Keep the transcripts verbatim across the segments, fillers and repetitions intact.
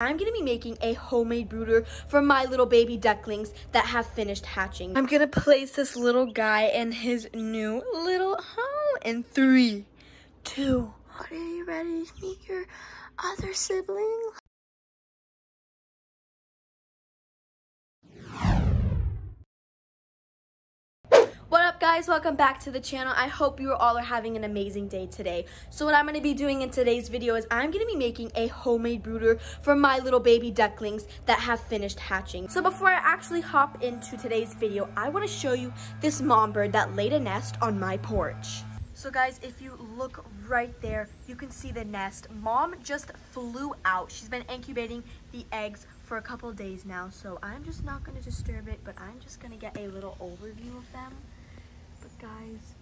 I'm gonna be making a homemade brooder for my little baby ducklings that have finished hatching. I'm gonna place this little guy in his new little home in three, two, one. Are you ready to meet your other sibling? What up guys, welcome back to the channel. I hope you all are having an amazing day today. So what I'm going to be doing in today's video is I'm going to be making a homemade brooder for my little baby ducklings that have finished hatching. So before I actually hop into today's video, I want to show you this mom bird that laid a nest on my porch. So guys, if you look right there, you can see the nest. Mom just flew out. She's been incubating the eggs for a couple days now, so I'm just not going to disturb it, but I'm just going to get a little overview of them. But guys,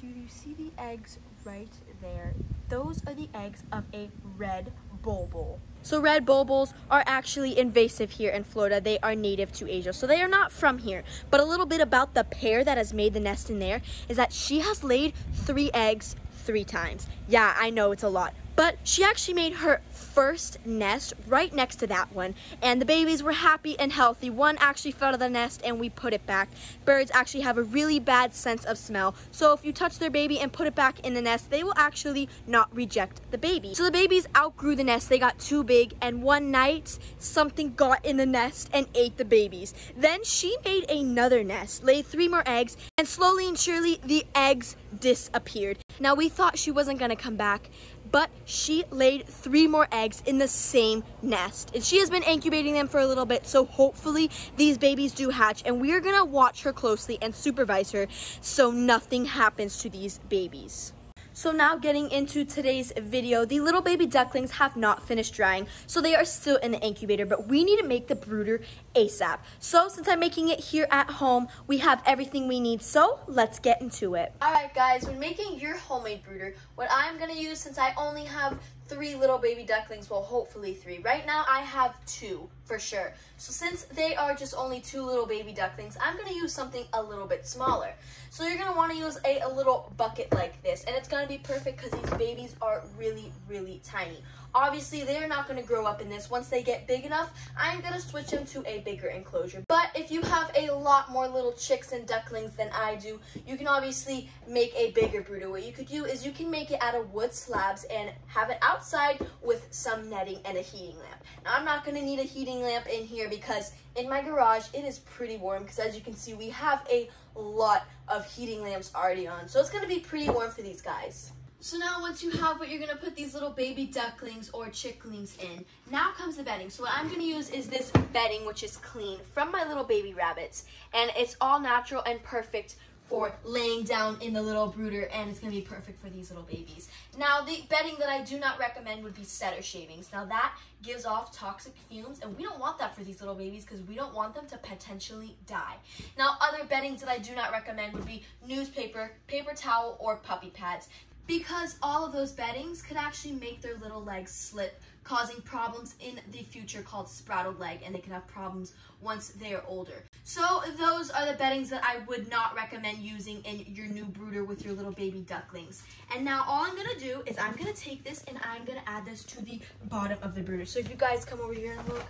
do you see the eggs right there? Those are the eggs of a red bulbul. So red bulbuls are actually invasive here in Florida. They are native to Asia, so they are not from here. But a little bit about the pair that has made the nest in there is that she has laid three eggs three times. Yeah, I know it's a lot, but she actually made her first nest right next to that one, and the babies were happy and healthy. One actually fell out of the nest and we put it back. Birds actually have a really bad sense of smell, so if you touch their baby and put it back in the nest, they will actually not reject the baby. So the babies outgrew the nest, they got too big, and one night something got in the nest and ate the babies. Then she made another nest, laid three more eggs, and slowly and surely the eggs disappeared. Now we thought she wasn't gonna come back, but she laid three more eggs in the same nest, and she has been incubating them for a little bit, so hopefully these babies do hatch, and we're gonna watch her closely and supervise her so nothing happens to these babies. So now getting into today's video, the little baby ducklings have not finished drying, so they are still in the incubator, but we need to make the brooder ASAP. So since I'm making it here at home, we have everything we need, so let's get into it. All right guys, when making your homemade brooder, what I'm gonna use, since I only have three little baby ducklings, well hopefully three, right now I have two for sure. So since they are just only two little baby ducklings, I'm gonna use something a little bit smaller. So you're gonna wanna use a, a little bucket like this, and it's gonna be perfect because these babies are really, really tiny. Obviously they're not gonna grow up in this. Once they get big enough, I'm gonna switch them to a bigger enclosure. But if you have a lot more little chicks and ducklings than I do, you can obviously make a bigger brooder. What you could do is you can make it out of wood slabs and have it outside with some netting and a heating lamp. Now I'm not gonna need a heating lamp in here because in my garage it is pretty warm, because as you can see we have a lot of heating lamps already on, so it's gonna be pretty warm for these guys. So now once you have what you're going to put these little baby ducklings or chicklings in, now comes the bedding. So what I'm going to use is this bedding, which is clean from my little baby rabbits, and it's all natural and perfect for laying down in the little brooder, and it's going to be perfect for these little babies. Now the bedding that I do not recommend would be cedar shavings. Now that gives off toxic fumes, and we don't want that for these little babies because we don't want them to potentially die. Now other beddings that I do not recommend would be newspaper, paper towel, or puppy pads, because all of those beddings could actually make their little legs slip, causing problems in the future called sprouted leg, and they can have problems once they are older. So those are the beddings that I would not recommend using in your new brooder with your little baby ducklings. And now all I'm gonna do is I'm gonna take this and I'm gonna add this to the bottom of the brooder. So if you guys come over here and look,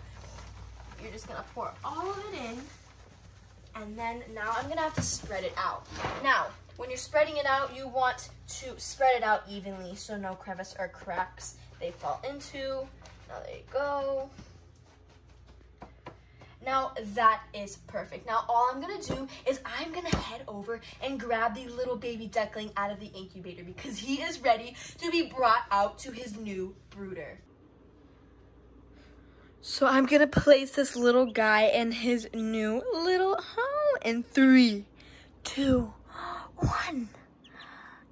you're just gonna pour all of it in, and then now I'm gonna have to spread it out. Now, when you're spreading it out, you want to spread it out evenly so no crevice or cracks they fall into. Now there you go. Now that is perfect. Now all I'm gonna do is I'm gonna head over and grab the little baby duckling out of the incubator because he is ready to be brought out to his new brooder. So I'm gonna place this little guy in his new little home in three, two, one.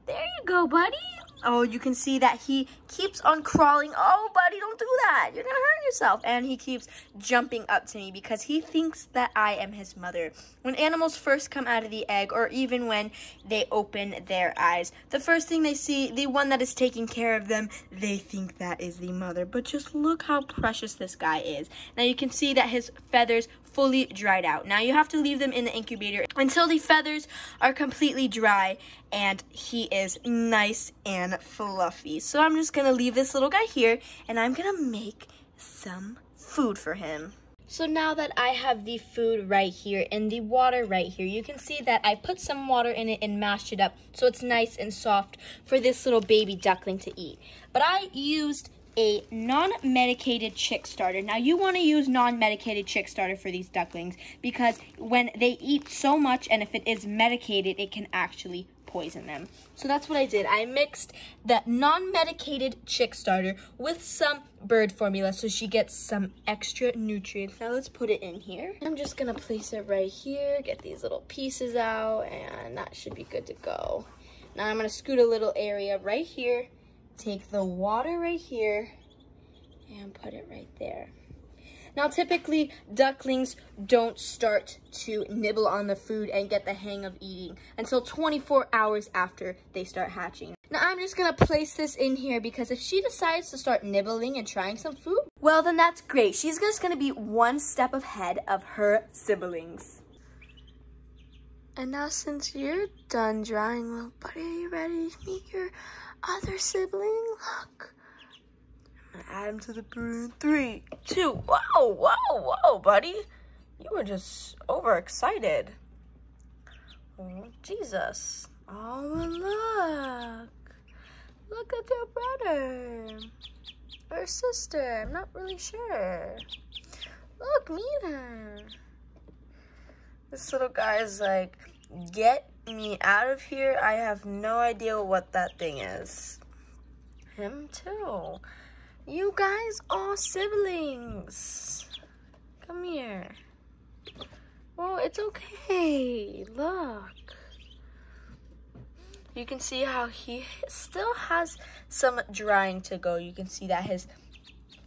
There you go, buddy. Oh, you can see that he keeps on crawling. Oh, buddy, don't do that. You're gonna hurt yourself. And he keeps jumping up to me because he thinks that I am his mother. When animals first come out of the egg, or even when they open their eyes, the first thing they see, the one that is taking care of them, they think that is the mother. But just look how precious this guy is. Now you can see that his feathers fully dried out. Now you have to leave them in the incubator until the feathers are completely dry and he is nice and fluffy. So I'm just gonna leave this little guy here and I'm gonna make some food for him. So now that I have the food right here and the water right here, you can see that I put some water in it and mashed it up so it's nice and soft for this little baby duckling to eat. But I used a non-medicated chick starter. Now you want to use non-medicated chick starter for these ducklings because when they eat so much, and if it is medicated, it can actually poison them. So that's what I did. I mixed the non-medicated chick starter with some bird formula so she gets some extra nutrients. Now let's put it in here. I'm just gonna place it right here, get these little pieces out, and that should be good to go. Now I'm gonna scoot a little area right here, take the water right here, and put it right there. Now, typically, ducklings don't start to nibble on the food and get the hang of eating until twenty-four hours after they start hatching. Now, I'm just gonna place this in here because if she decides to start nibbling and trying some food, well, then that's great. She's just gonna be one step ahead of her siblings. And now, since you're done drying, little buddy, are you ready to meet your other sibling? Look. Add him to the brood. Three, two, whoa, whoa, whoa, buddy. You were just overexcited. Oh, Jesus. Oh, look. Look at your brother. Or sister. I'm not really sure. Look, me either. This little guy is like, get me out of here. I have no idea what that thing is. Him too. You guys are siblings. Come here. Well, it's okay. Look. You can see how he still has some drying to go. You can see that his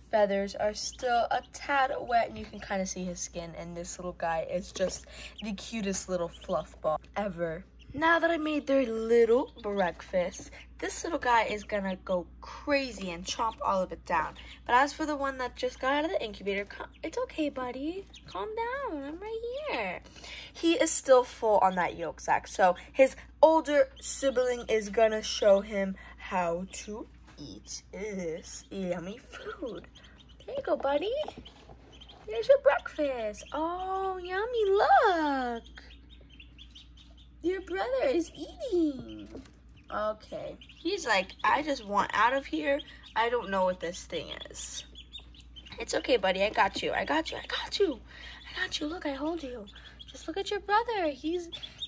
feathers are still a tad wet, and you can kind of see his skin. And this little guy is just the cutest little fluff ball ever. Now that I made their little breakfast, this little guy is gonna go crazy and chomp all of it down. But as for the one that just got out of the incubator, it's okay, buddy. Calm down, I'm right here. He is still full on that yolk sac, so his older sibling is gonna show him how to eat this yummy food. There you go, buddy. There's your breakfast. Oh, yummy, look. Your brother is eating. Okay. He's like, I just want out of here. I don't know what this thing is. It's okay, buddy. I got you. I got you. I got you. I got you. Look, I hold you. Just look at your brother. He's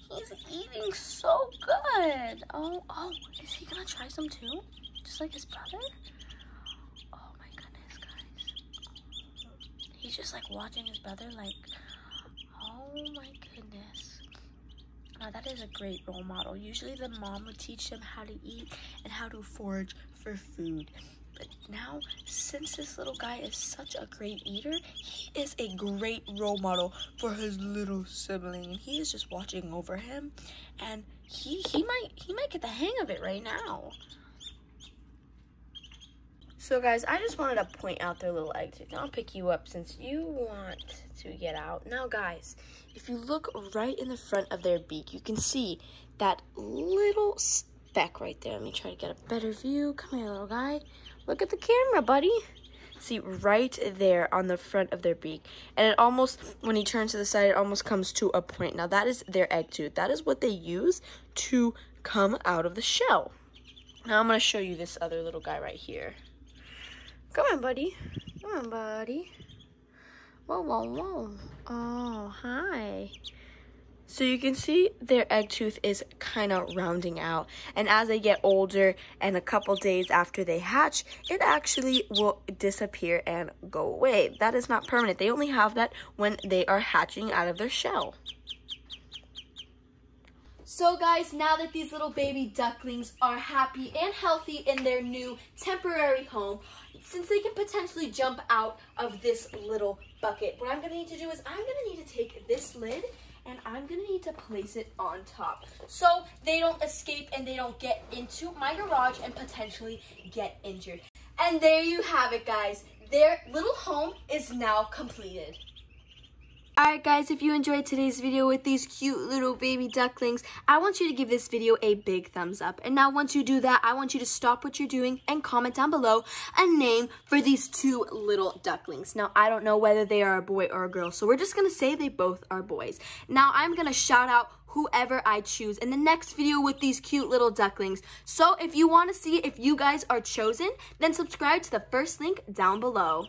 he's eating so good. Oh, oh. Is he gonna try some too? Just like his brother? Oh my goodness, guys. He's just like watching his brother like, oh my goodness. Now that is a great role model. Usually the mom would teach them how to eat and how to forage for food. But now, since this little guy is such a great eater, he is a great role model for his little sibling. And he is just watching over him. And he, he might he might get the hang of it right now. So guys, I just wanted to point out their little exit. Now I'll pick you up since you want to get out. Now guys, if you look right in the front of their beak, you can see that little speck right there. Let me try to get a better view. Come here, little guy. Look at the camera, buddy. See, right there on the front of their beak. And it almost, when he turns to the side, it almost comes to a point. Now that is their egg tube. That is what they use to come out of the shell. Now I'm gonna show you this other little guy right here. Come on, buddy. Come on, buddy. Whoa, whoa, whoa. Oh, hi. So you can see their egg tooth is kind of rounding out. And as they get older and a couple days after they hatch, it actually will disappear and go away. That is not permanent. They only have that when they are hatching out of their shell. So guys, now that these little baby ducklings are happy and healthy in their new temporary home, since they can potentially jump out of this little bucket, what I'm gonna need to do is I'm gonna need to take this lid and I'm gonna need to place it on top so they don't escape and they don't get into my garage and potentially get injured. And there you have it, guys. Their little home is now completed. Alright guys, if you enjoyed today's video with these cute little baby ducklings, I want you to give this video a big thumbs up. And now once you do that, I want you to stop what you're doing and comment down below a name for these two little ducklings. Now, I don't know whether they are a boy or a girl, so we're just going to say they both are boys. Now, I'm going to shout out whoever I choose in the next video with these cute little ducklings. So if you want to see if you guys are chosen, then subscribe to the first link down below.